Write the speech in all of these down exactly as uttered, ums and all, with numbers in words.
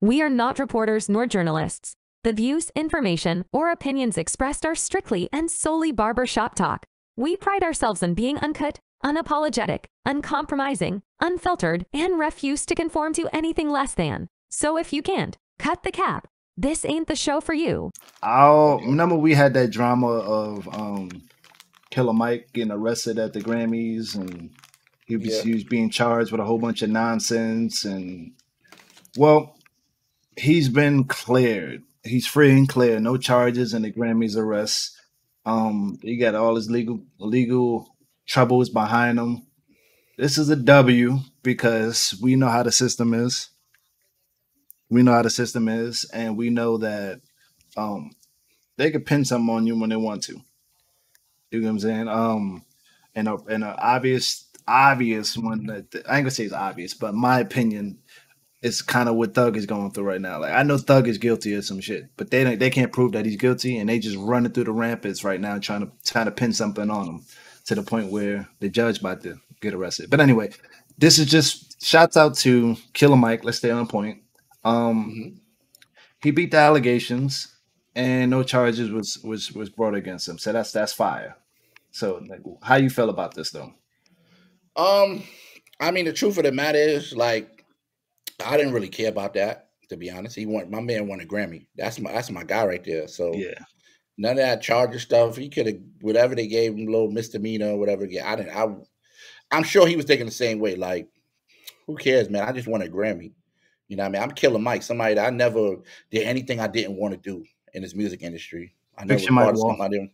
We are not reporters nor journalists. The views, information, or opinions expressed are strictly and solely barbershop talk. We pride ourselves on being uncut, unapologetic, uncompromising, unfiltered, and refuse to conform to anything less than. So if you can't cut the cap, this ain't the show for you. I'll remember we had that drama of um, Killer Mike getting arrested at the Grammys, and he was, yeah. he was being charged with a whole bunch of nonsense. And well, he's been cleared. He's free and clear. No charges in the Grammys arrest. Um, he got all his legal legal troubles behind him. This is a W because we know how the system is. We know how the system is, and we know that um, they could pin something on you when they want to. You know what I'm saying? Um, and a, and an obvious obvious one that I ain't gonna say it's obvious, but my opinion is kind of what Thug is going through right now. Like, I know Thug is guilty of some shit, but they don't, they can't prove that he's guilty, and they just running through the rampants right now trying to trying to pin something on him to the point where the judge about to get arrested. But anyway, this is just shouts out to Killer Mike. Let's stay on point. Um, mm-hmm. He beat the allegations, and no charges was was was brought against him. So that's that's fire. So like, how you feel about this though? Um, I mean, the truth of the matter is, like, I didn't really care about that, to be honest. He won. My man won a Grammy. That's my that's my guy right there. So yeah, none of that charges stuff. He could have whatever they gave him, little misdemeanor, or whatever. Yeah, I didn't. I, I'm sure he was thinking the same way. Like, who cares, man? I just won a Grammy. You know what I mean? I'm Killer Mike, somebody that I never did anything I didn't want to do in this music industry. I never part of something I didn't,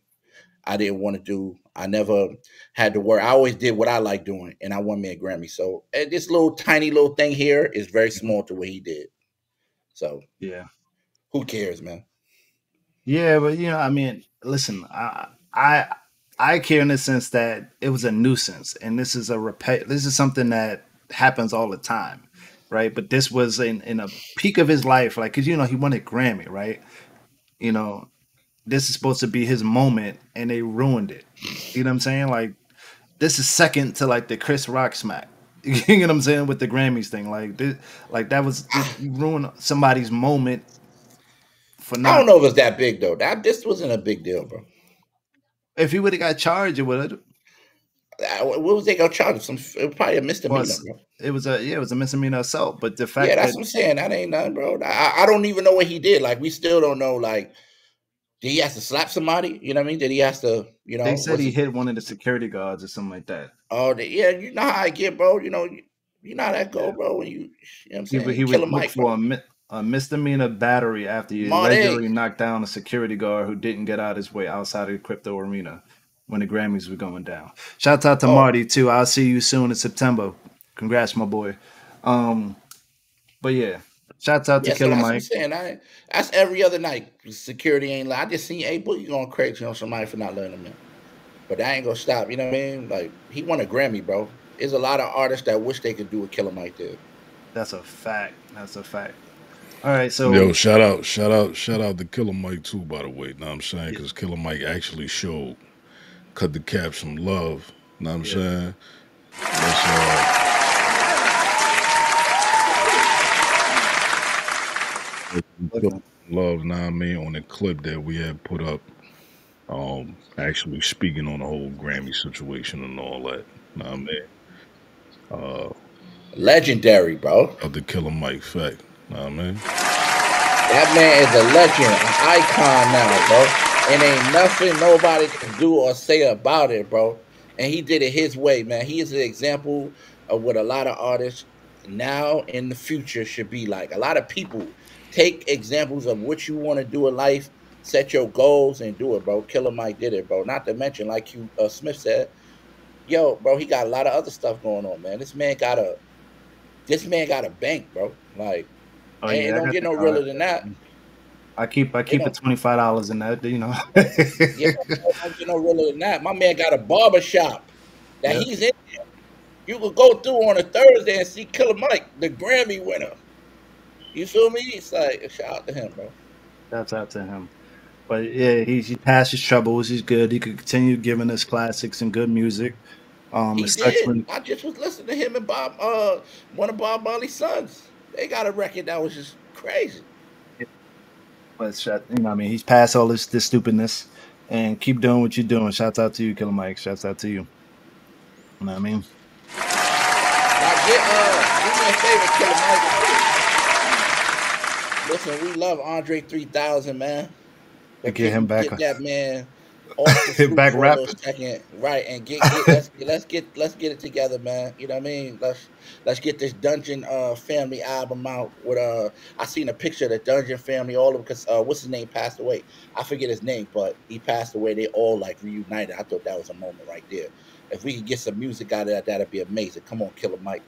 I didn't want to do. I never had to work. I always did what I like doing, and I won me a Grammy. So this little tiny little thing here is very small to what he did. So yeah, who cares, man? Yeah, but you know, I mean, listen, I I I care in the sense that it was a nuisance, and this is a repeat. This is something that happens all the time. Right, but this was in in a peak of his life, like, cause you know he won a Grammy, right? You know, this is supposed to be his moment, and they ruined it. You know what I'm saying? Like, this is second to like the Chris Rock smack. You know what I'm saying with the Grammys thing? Like, this, like that was this, you ruined somebody's moment. For nothing. I don't know if it's that big though. That this wasn't a big deal, bro. If he would have got charged, it would have. What was they gonna charge him? Some it was probably a misdemeanor. It was, it was a yeah, it was a misdemeanor assault. But the fact yeah, that's that, what I'm saying. That ain't nothing, bro. I, I don't even know what he did. Like we still don't know. Like did he have to slap somebody? You know what I mean? Did he have to? You know, they said he it? hit one of the security guards or something like that. Oh the, yeah, you know how I get, bro. You know, you, you know how that go, yeah. bro. When you, you know what I'm saying, he, he was looked for a, a misdemeanor battery after you regularly knocked down a security guard who didn't get out of his way outside of the Crypto Arena when the Grammys were going down. Shout out to oh. Marty too. I'll see you soon in September. Congrats, my boy. Um, but yeah, shout out to yeah, Killer so Mike. What I'm I, that's every other night. Security ain't like I just seen a boogie going crazy on somebody for not letting him in. But that ain't gonna stop. You know what I mean? Like he won a Grammy, bro. There's a lot of artists that wish they could do what Killer Mike did. That's a fact. That's a fact. All right, so yo, shout out, shout out, shout out to Killer Mike too. By the way, know what I'm saying because yeah. Killer Mike actually showed. Cut the cap some love. Know what I'm yeah. saying? That's, uh, okay. Love, know what I mean? On the clip that we had put up, um, actually speaking on the whole Grammy situation and all that. Know what I mean? Uh, Legendary, bro. Of the Killer Mike fact. Know what I mean? That man is a legend, an icon now, bro. And ain't nothing nobody can do or say about it, bro. And he did it his way, man. He is an example of what a lot of artists now in the future should be like. A lot of people take examples of what you want to do in life, set your goals, and do it, bro. Killer Mike did it, bro. Not to mention, like you, uh, Smith said, yo, bro, he got a lot of other stuff going on, man. This man got a, this man got a bank, bro. Like, oh, yeah, and don't get no realer than that. I keep I keep it twenty-five dollars in that, you know. Yeah, you know, really not. My man got a barber shop that yeah. he's in there. You could go through on a Thursday and see Killer Mike, the Grammy winner. You feel me? It's like, shout out to him, bro. Shouts out to him. But yeah, he's, he passed his troubles. He's good. He could continue giving us classics and good music. Um, he did. When... I just was listening to him and Bob, uh, one of Bob Marley's sons. They got a record that was just Crazy. But shut, you know, I mean, he's past all this this stupidness, and keep doing what you're doing. Shouts out to you, Killer Mike. Shouts out to you. You know what I mean? Now get, uh, do me a favor, Killer Mike. Listen, we love Andre three thousand, man. Get, get him back. Get that man. Hit back rap second, right, and get, get let's, let's get let's get it together, man. You know what I mean? Let's let's get this Dungeon uh family album out with uh I seen a picture of the Dungeon family, all of them, because uh what's his name passed away. I forget his name, but he passed away. They all like reunited. I thought that was a moment right there. If we could get some music out of that, that'd be amazing. Come on, Killer Mike.